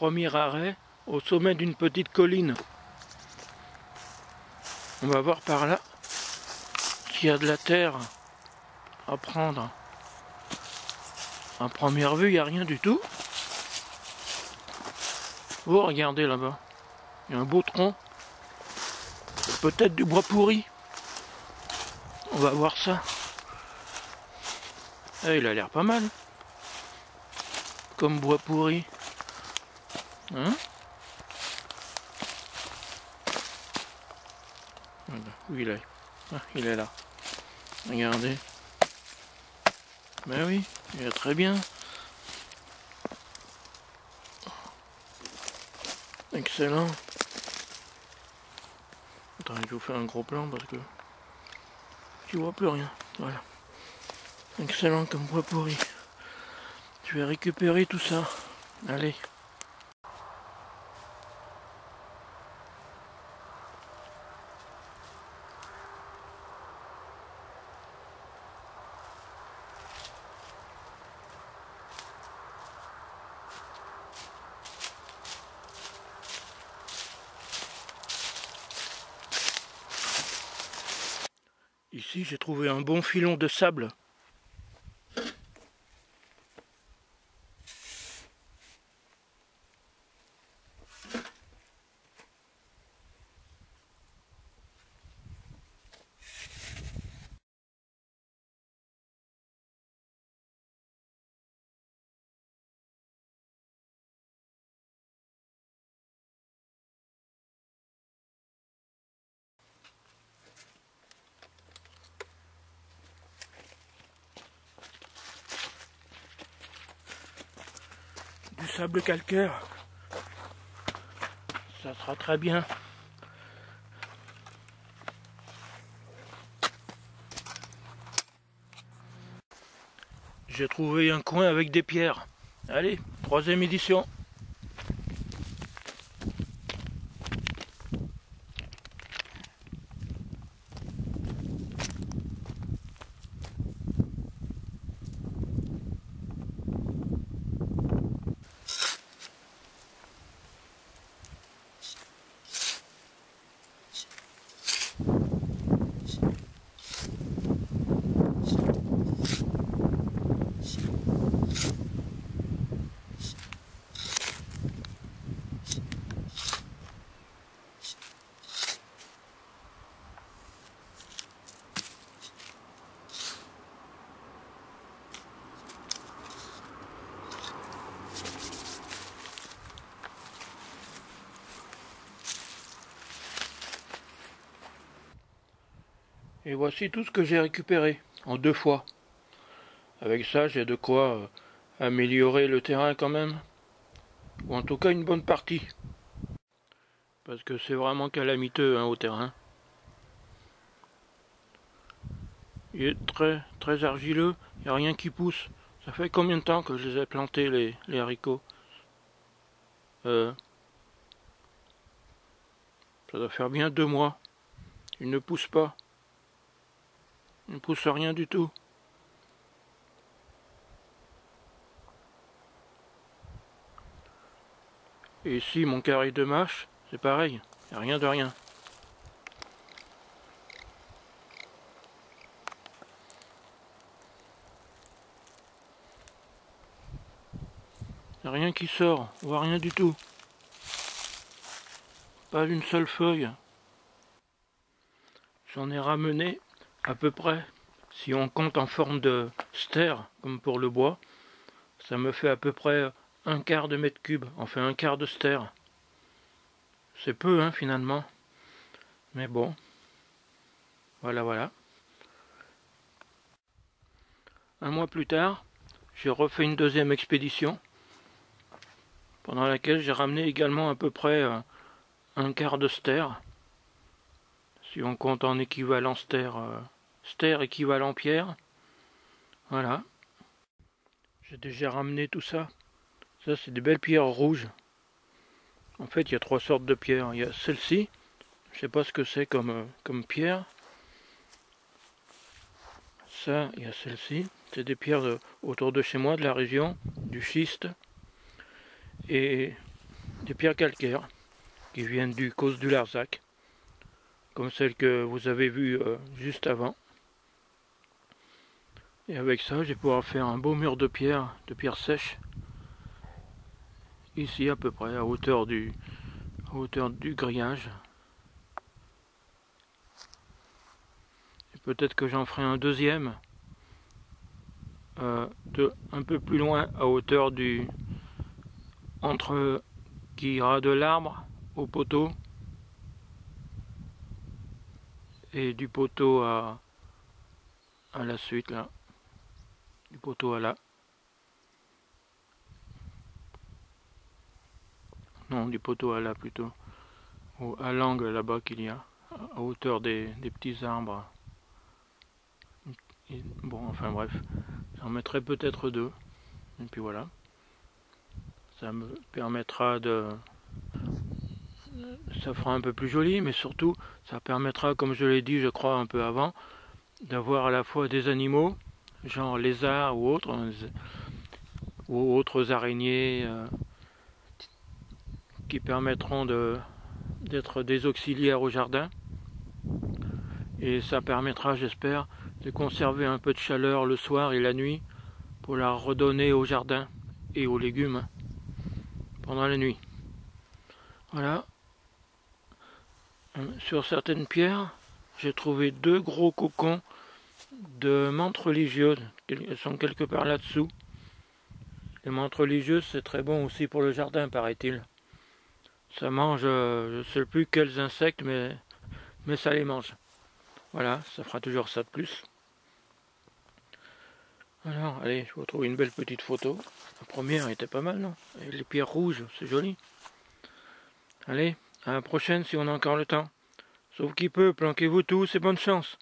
Premier arrêt au sommet d'une petite colline. On va voir par là qu'il y a de la terre à prendre. À première vue, il n'y a rien du tout. Oh, regardez là-bas. Il y a un beau tronc. Peut-être du bois pourri. On va voir ça. Eh, il a l'air pas mal. Comme bois pourri. Hein? Où il est? Ah, il est là. Regardez. Ben oui, il est très bien. Excellent. Attends, je vous fais un gros plan parce que tu vois plus rien. Voilà. Excellent comme bois pourri. Je vais récupérer tout ça. Allez. Ici, j'ai trouvé un bon filon de sable. Sable calcaire, ça sera très bien. J'ai trouvé un coin avec des pierres. Allez, troisième édition. Et voici tout ce que j'ai récupéré en deux fois. Avec ça, j'ai de quoi améliorer le terrain quand même. Ou en tout cas une bonne partie. Parce que c'est vraiment calamiteux hein, au terrain. Il est très très argileux, il n'y a rien qui pousse. Ça fait combien de temps que je les ai plantés les haricots? Ça doit faire bien 2 mois. Ils ne poussent pas. Il ne pousse rien du tout. Et ici, mon carré de mâche, c'est pareil. Il n'y a rien de rien. Il n'y a rien qui sort. On voit rien du tout. Pas une seule feuille. J'en ai ramené à peu près, si on compte en forme de stère, comme pour le bois, ça me fait à peu près 1/4 de mètre cube, enfin 1/4 de stère. C'est peu, hein, finalement. Mais bon, voilà, voilà. 1 mois plus tard, j'ai refait une deuxième expédition, pendant laquelle j'ai ramené également à peu près 1/4 de stère. Si on compte en équivalent stère, stère équivalent pierre. Voilà. J'ai déjà ramené tout ça. Ça, c'est des belles pierres rouges. En fait, il y a 3 sortes de pierres. Il y a celle-ci. Je ne sais pas ce que c'est comme pierre. Ça, il y a celle-ci. C'est des pierres autour de chez moi, de la région, du schiste. Et des pierres calcaires qui viennent du causse du Larzac, comme celle que vous avez vue juste avant. Et avec ça, je vais pouvoir faire un beau mur de pierres sèches, ici à peu près, à hauteur du grillage. Et peut-être que j'en ferai un deuxième, un peu plus loin, à hauteur du... qui ira de l'arbre au poteau, et du poteau à la suite là. Du poteau à là. Non, du poteau à là plutôt. Ou à l'angle là-bas qu'il y a, à hauteur des petits arbres. Et bon, enfin bref. J'en mettrai peut-être deux. Et puis voilà. Ça me permettra de... Ça fera un peu plus joli, mais surtout, ça permettra, comme je l'ai dit, je crois, un peu avant, d'avoir à la fois des animaux, genre lézards ou autres araignées, qui permettront d'être des auxiliaires au jardin. Et ça permettra, j'espère, de conserver un peu de chaleur le soir et la nuit pour la redonner au jardin et aux légumes pendant la nuit. Voilà. Sur certaines pierres, j'ai trouvé deux gros cocons de menthe religieuse. Elles sont quelque part là-dessous. Les menthes religieuses, c'est très bon aussi pour le jardin, paraît-il. Ça mange, je ne sais plus quels insectes, mais ça les mange. Voilà, ça fera toujours ça de plus. Alors, allez, je vous retrouve une belle petite photo. La première était pas mal, non? Et les pierres rouges, c'est joli. Allez, à la prochaine si on a encore le temps. Sauf qu'il peut, planquez-vous tous et bonne chance.